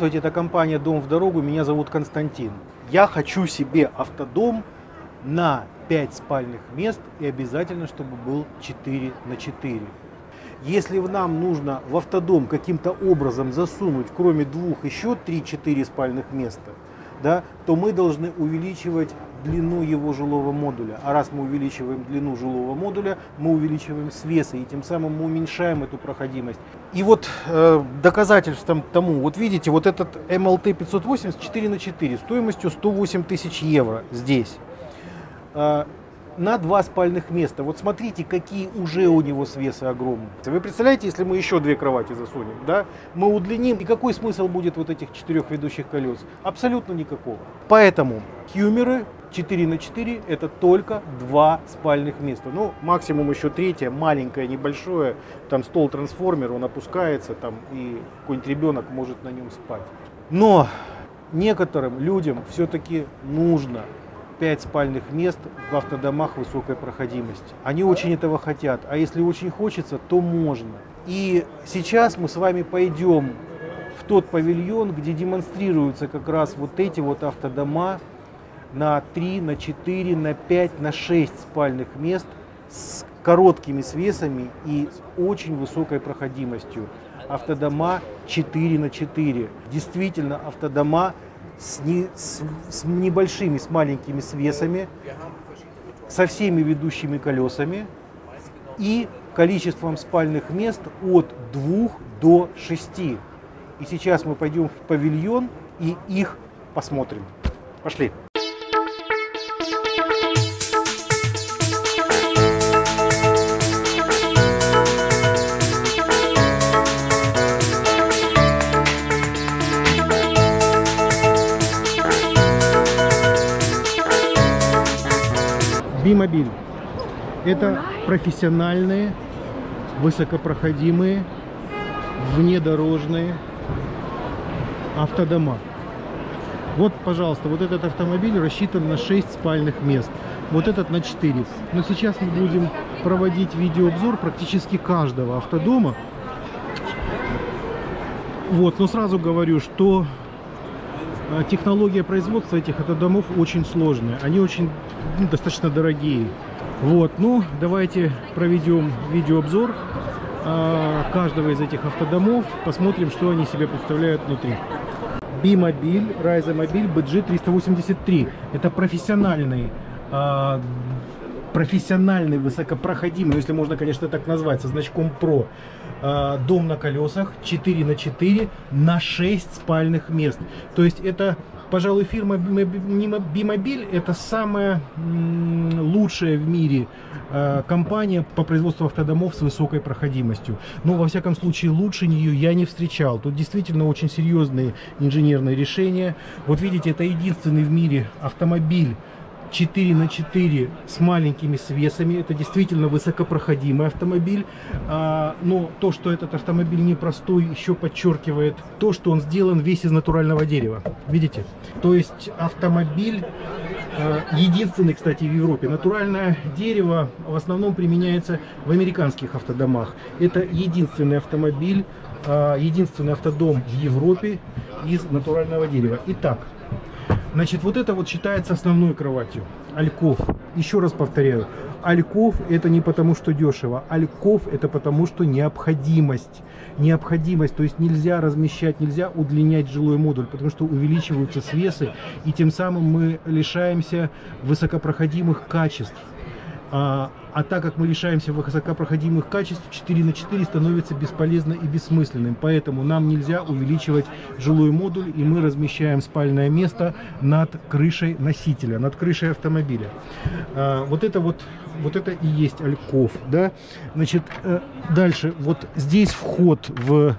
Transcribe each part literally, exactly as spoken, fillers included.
Здравствуйте, это компания «Дом в дорогу», меня зовут Константин. Я хочу себе автодом на пять спальных мест и обязательно, чтобы был четыре на четыре. Если нам нужно в автодом каким-то образом засунуть, кроме двух, еще три-четыре спальных места, да, то мы должны увеличивать длину его жилого модуля. А раз мы увеличиваем длину жилого модуля, мы увеличиваем свесы и тем самым мы уменьшаем эту проходимость. И вот э, доказательством тому, вот видите, вот этот эм эл тэ пятьсот восемьдесят четыре на четыре стоимостью сто восемь тысяч евро здесь. Э, на два спальных места. Вот смотрите, какие уже у него свесы огромные. Вы представляете, если мы еще две кровати засунем, да, мы удлиним, и какой смысл будет вот этих четырех ведущих колес? Абсолютно никакого. Поэтому хьюмеры четыре на четыре это только два спальных места. Ну, максимум еще третье, маленькое, небольшое, там стол-трансформер, он опускается, там и какой-нибудь ребенок может на нем спать. Но некоторым людям все-таки нужно пять спальных мест в автодомах высокой проходимости. Они очень этого хотят, а если очень хочется, то можно. И сейчас мы с вами пойдем в тот павильон, где демонстрируются как раз вот эти вот автодома на три, на четыре, на пять, на шесть спальных мест с короткими свесами и с очень высокой проходимостью. Автодома четыре на четыре. Действительно, автодома с, не, с, с небольшими, с маленькими свесами, со всеми ведущими колесами и количеством спальных мест от двух до шести. И сейчас мы пойдем в павильон и их посмотрим. Пошли! Bimobil – это профессиональные, высокопроходимые, внедорожные автодома. Вот, пожалуйста, вот этот автомобиль рассчитан на шесть спальных мест, вот этот на четыре. Но сейчас мы будем проводить видеообзор практически каждого автодома. Вот, но сразу говорю, что технология производства этих автодомов очень сложная, они очень, ну, достаточно дорогие. Вот, ну давайте проведем видеообзор э, каждого из этих автодомов, посмотрим, что они себе представляют внутри. Bimobil Bimobil би джей триста восемьдесят три это профессиональный э, профессиональный высокопроходимый, если можно, конечно, так назвать, со значком про э, дом на колесах четыре на четыре на шесть спальных мест. То есть это, пожалуй, фирма Bimobil, это самая м, лучшая в мире э, компания по производству автодомов с высокой проходимостью. Но во всяком случае лучше нее я не встречал. Тут действительно очень серьезные инженерные решения. Вот видите, это единственный в мире автомобиль четыре на четыре с маленькими свесами. Это действительно высокопроходимый автомобиль. Но то, что этот автомобиль непростой, еще подчеркивает то, что он сделан весь из натурального дерева. Видите? То есть автомобиль единственный, кстати, в Европе. Натуральное дерево в основном применяется в американских автодомах. Это единственный автомобиль, единственный автодом в Европе из натурального дерева. Итак, значит, вот это вот считается основной кроватью. Альков. Еще раз повторяю, альков это не потому, что дешево. Альков это потому, что необходимость. Необходимость, то есть нельзя размещать, нельзя удлинять жилой модуль, потому что увеличиваются свесы, и тем самым мы лишаемся высокопроходимых качеств. А, а так как мы лишаемся высокопроходимых качеств, четыре на четыре становится бесполезно и бессмысленным. Поэтому нам нельзя увеличивать жилой модуль, и мы размещаем спальное место над крышей носителя, над крышей автомобиля. А, вот, это вот, вот это и есть альков. Да? Значит, дальше, вот здесь вход в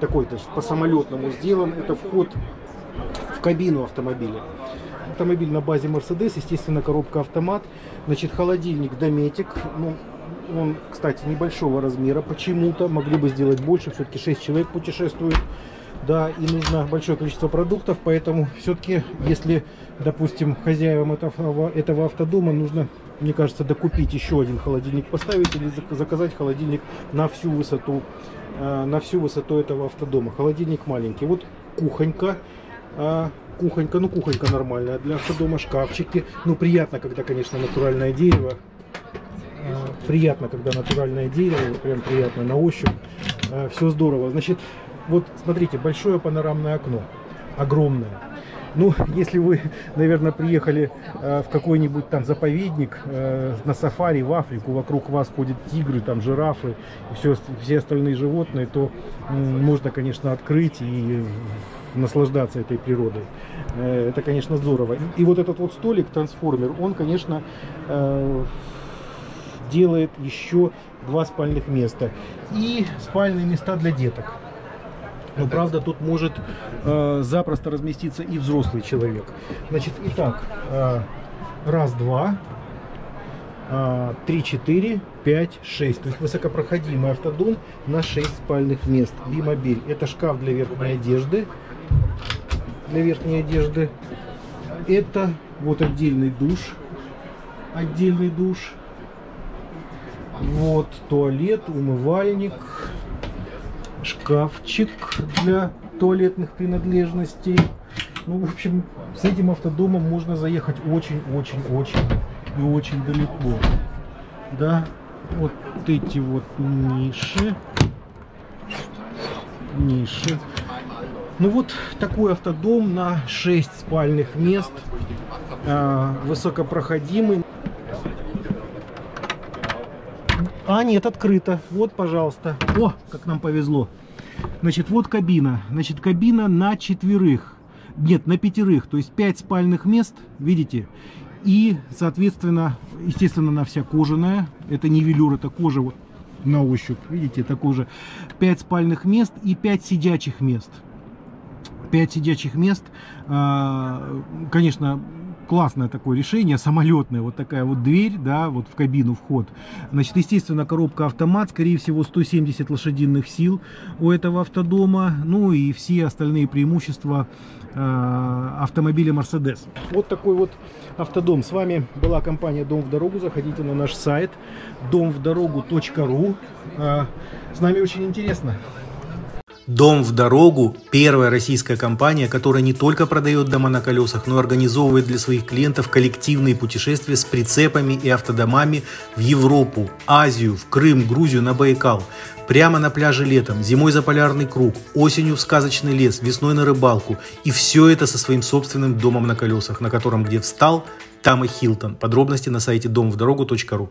такой, значит, по самолетному сделан, это вход в кабину автомобиля. Автомобиль на базе Mercedes, естественно, коробка автомат. Значит, холодильник Dometic. Ну, он, кстати, небольшого размера. Почему-то могли бы сделать больше. Все-таки шесть человек путешествует. Да, и нужно большое количество продуктов. Поэтому все-таки, если, допустим, хозяевам этого, этого автодома нужно мне кажется, докупить еще один холодильник, поставить или заказать холодильник на всю высоту, на всю высоту этого автодома. Холодильник маленький. Вот кухонька. Кухонька, ну кухонька нормальная для автодома, шкафчики. Ну приятно, когда, конечно, натуральное дерево. Приятно, когда натуральное дерево, прям приятно на ощупь. Все здорово. Значит, вот смотрите, большое панорамное окно. Огромное. Ну, если вы, наверное, приехали э, в какой-нибудь там заповедник, э, на сафари в Африку, вокруг вас ходят тигры, там жирафы, все, все остальные животные, то э, можно, конечно, открыть и наслаждаться этой природой. Э, это, конечно, здорово. И вот этот вот столик-трансформер, он, конечно, э, делает еще два спальных места. И спальные места для деток. Но, правда, тут может э, запросто разместиться и взрослый человек. Значит, итак, э, раз, два, э, три, четыре, пять, шесть. То есть высокопроходимый автодом на шесть спальных мест. Bimobil. Это шкаф для верхней одежды. Для верхней одежды. Это вот отдельный душ. Отдельный душ. Вот туалет, умывальник. Шкафчик для туалетных принадлежностей. Ну, в общем, с этим автодомом можно заехать очень-очень-очень и очень далеко. Да, вот эти вот ниши. Ниши. Ну, вот такой автодом на шесть спальных мест. А, высокопроходимый. А, нет, открыто. Вот, пожалуйста. О, как нам повезло. Значит, вот кабина. Значит, кабина на четверых. Нет, на пятерых. То есть пять спальных мест, видите? И, соответственно, естественно, она вся кожаная. Это не велюр, это кожа вот на ощупь. Видите, это кожа. пять спальных мест и пять сидячих мест. пять сидячих мест. Конечно, классное такое решение, самолетное, вот такая вот дверь, да, вот в кабину вход. Значит, естественно, коробка автомат, скорее всего, сто семьдесят лошадиных сил у этого автодома, ну и все остальные преимущества э, автомобиля Mercedes. Вот такой вот автодом. С вами была компания Дом в дорогу. Заходите на наш сайт дом в дорогу точка ру. Э, с нами очень интересно. Дом в дорогу – первая российская компания, которая не только продает дома на колесах, но и организовывает для своих клиентов коллективные путешествия с прицепами и автодомами в Европу, Азию, в Крым, Грузию, на Байкал. Прямо на пляже летом, зимой за полярный круг, осенью в сказочный лес, весной на рыбалку. И все это со своим собственным домом на колесах, на котором где встал, там и Хилтон. Подробности на сайте домвдорогу точка ру.